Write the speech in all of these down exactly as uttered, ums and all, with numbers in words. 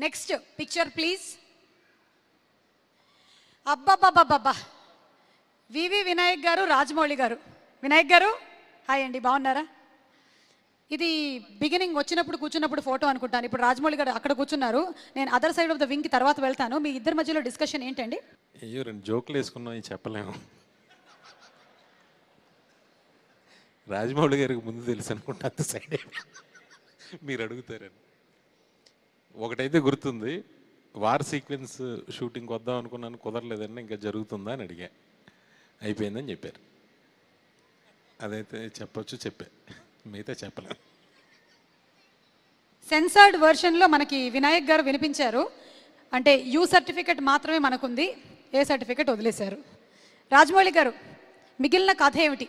Next picture, please. Abba, Baba, Baba. V V Vinayak Garu, Rajamouli Garu. Vinayak Garu, hi Andy Baunara. This beginning వచ్చినప్పుడు కూర్చున్నప్పుడు photo అనుకుంటాను. ఇప్పుడు రాజమౌళి గారు అక్కడ కూర్చున్నారు, నేను other side of the wing కి తర్వాత వెళ్తాను. మీ ఇద్దరి మధ్యలో డిస్కషన్ ఏంటండి? అయ్యో రెండు జోకులు వేసుకున్నాం, ఇది చెప్పలేము. రాజమౌళి గారికి ముందు తెలుసు అనుకుంటా, అంత సైడ్ మీరు అడుగుతారని. ఒకటైతే గుర్తుంది, వార్ సీక్వెన్స్ షూటింగ్ వద్దాం అనుకున్నాను, కుదరలేదని ఇంకా జరుగుతుందా అని అడిగా, అయిపోయిందని చెప్పారు. అదైతే చెప్పచ్చు, చెప్పా, మిగతా చెప్పలేదు. సెన్సార్డ్ వర్షన్లో మనకి వినాయక్ గారు వినిపించారు, అంటే యూ సర్టిఫికెట్ మాత్రమే మనకుంది, ఏ సర్టిఫికెట్ వదిలేశారు. రాజమౌళి గారు, మిగిలిన కథ ఏమిటి?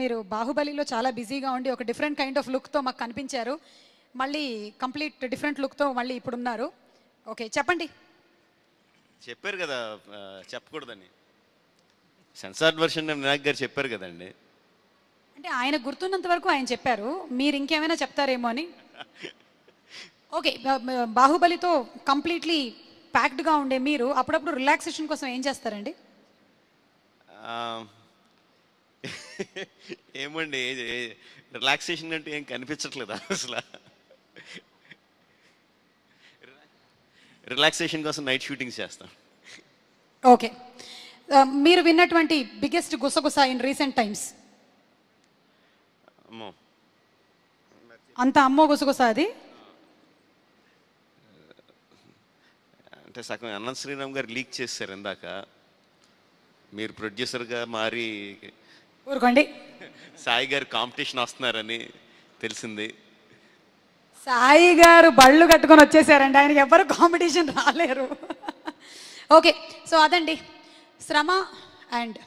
మీరు బాహుబలిలో చాలా బిజీగా ఉండి ఒక డిఫరెంట్ కైండ్ ఆఫ్ లుక్తో మాకు కనిపించారు, మళ్ళీ కంప్లీట్ డిఫరెంట్ లుక్తో మళ్ళీ ఇప్పుడు ఉన్నారు. ఓకే చెప్పండి. చెప్పారు కదా చెప్పకూడదని, సెన్సార్డ్ వర్షన్ వినాయక్ గారు చెప్పారు కదండి, అంటే ఆయన గుర్తున్నంత వరకు ఆయన చెప్పారు, మీరు ఇంకేమైనా చెప్తారేమో అని. ఓకే, బాహుబలితో కంప్లీట్లీ ప్యాక్డ్గా ఉండే మీరు అప్పుడప్పుడు రిలాక్సేషన్ కోసం ఏం చేస్తారండి? ఏమండి రిలాక్సేషన్ అంటే ఏం కనిపించట్లేదా అసలు? రిలాక్సేషన్ కోసం నైట్ షూటింగ్స్ చేస్తాం. ఓకే, మీరు విన్నటువంటి బిగ్గెస్ట్ గుసగుస ఇన్ రీసెంట్ టైమ్స్? అంత అమ్మో గుసగుస అది అంటే సగం అనంత శ్రీరామ్ గారు లీక్ చేశారు ఇందాక, మీరు ప్రొడ్యూసర్గా మారి ఊరుకోండి, సాయి గారు కాంపిటీషన్ వస్తున్నారని తెలిసింది. సాయి గారు బళ్ళు కట్టుకొని వచ్చేసారండి, ఆయనకి ఎవరు కాంపిటీషన్ రాలేరు. ఓకే, సో అదండి శ్రమ అండ్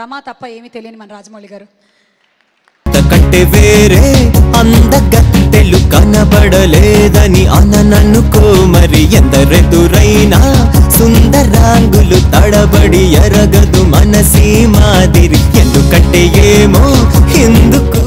రమ తప్ప ఏమీ తెలియని మన రాజమౌళి గారు. కంటే వేరే అందగత్తెలు కనబడలేదని అనననుకో, మరి ఎందరెదురైనా సుందరాంగులు తడబడి ఎరగదు మనసీ మాదిరి, ఎందుకంటే ఏమో ఎందుకు